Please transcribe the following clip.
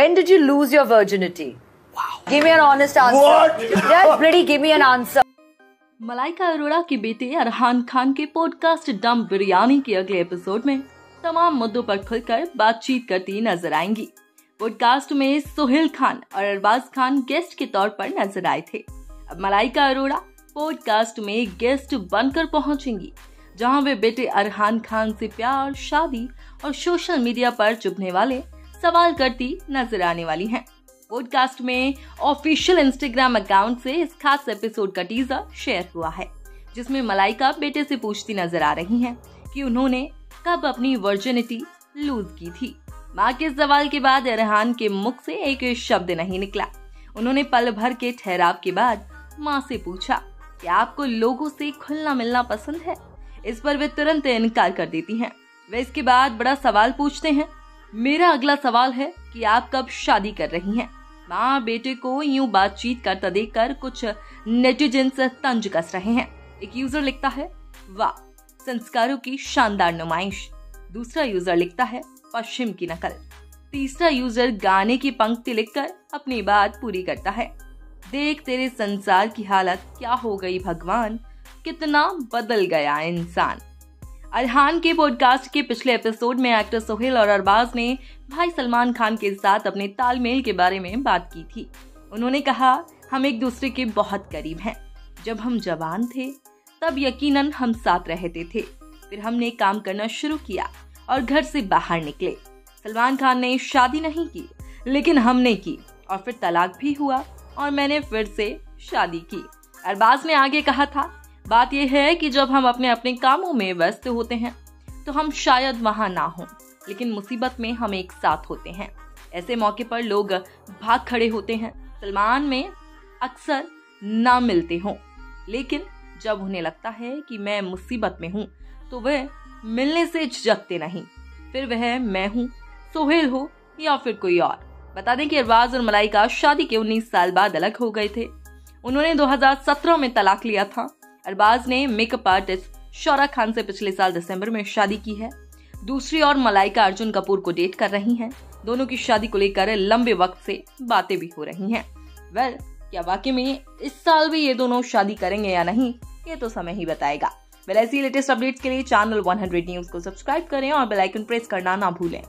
When did you lose your virginity? Wow. Give me an honest answer. What? Just bloody give me an answer. Malaika Arora के बेटे अरहान खान के podcast डम बिरयानी के अगले episode में तमाम मुद्दों पर खुलकर बातचीत करती नजर आएंगी। पॉडकास्ट में सोहेल खान और अरबाज खान गेस्ट के तौर पर नजर आए थे। अब मलाइका अरोड़ा पॉडकास्ट में गेस्ट बनकर पहुंचेंगी, जहां वे बेटे अरहान खान से प्यार, शादी और सोशल मीडिया पर चुभने वाले सवाल करती नजर आने वाली हैं। पॉडकास्ट में ऑफिशियल इंस्टाग्राम अकाउंट से इस खास एपिसोड का टीजर शेयर हुआ है, जिसमें मलाइका बेटे से पूछती नजर आ रही हैं कि उन्होंने कब अपनी वर्जिनिटी लूज की थी। मां के सवाल के बाद अरहान के मुख से एक शब्द नहीं निकला। उन्होंने पल भर के ठहराव के बाद मां से पूछा कि आपको लोगों से खुलना मिलना पसंद है। इस पर वे तुरंत इनकार कर देती हैं। वे इसके बाद बड़ा सवाल पूछते हैं, मेरा अगला सवाल है कि आप कब शादी कर रही हैं। माँ बेटे को यूं बातचीत करता देखकर कुछ नेटिजन्स तंज कस रहे हैं। एक यूजर लिखता है, वाह संस्कारों की शानदार नुमाइश। दूसरा यूजर लिखता है, पश्चिम की नकल। तीसरा यूजर गाने की पंक्ति लिखकर अपनी बात पूरी करता है, देख तेरे संसार की हालत क्या हो गई भगवान, कितना बदल गया इंसान। अरहान के पॉडकास्ट के पिछले एपिसोड में एक्टर सोहेल और अरबाज ने भाई सलमान खान के साथ अपने तालमेल के बारे में बात की थी। उन्होंने कहा, हम एक दूसरे के बहुत करीब हैं। जब हम जवान थे तब यकीनन हम साथ रहते थे, फिर हमने काम करना शुरू किया और घर से बाहर निकले। सलमान खान ने शादी नहीं की, लेकिन हमने की और फिर तलाक भी हुआ और मैंने फिर से शादी की। अरबाज ने आगे कहा था, बात यह है कि जब हम अपने अपने कामों में व्यस्त होते हैं तो हम शायद वहां ना हों, लेकिन मुसीबत में हम एक साथ होते हैं। ऐसे मौके पर लोग भाग खड़े होते हैं। सलमान में अक्सर ना मिलते हों, लेकिन जब उन्हें लगता है कि मैं मुसीबत में हूं तो वह मिलने से झिझकते नहीं, फिर वह मैं हूं, सोहेल हो या फिर कोई और। बता दें कि अरबाज और मलाइका शादी के 19 साल बाद अलग हो गए थे। उन्होंने 2017 में तलाक लिया था। अरबाज ने मेकअप आर्टिस्ट शौरा खान से पिछले साल दिसंबर में शादी की है। दूसरी ओर मलाइका अर्जुन कपूर को डेट कर रही हैं। दोनों की शादी को लेकर लंबे वक्त से बातें भी हो रही हैं। वेल, क्या वाकई में इस साल भी ये दोनों शादी करेंगे या नहीं, ये तो समय ही बताएगा। वेल, ऐसी लेटेस्ट अपडेट्स के लिए चैनल 100 न्यूज को सब्सक्राइब करें और बेल आइकन प्रेस करना ना भूलें।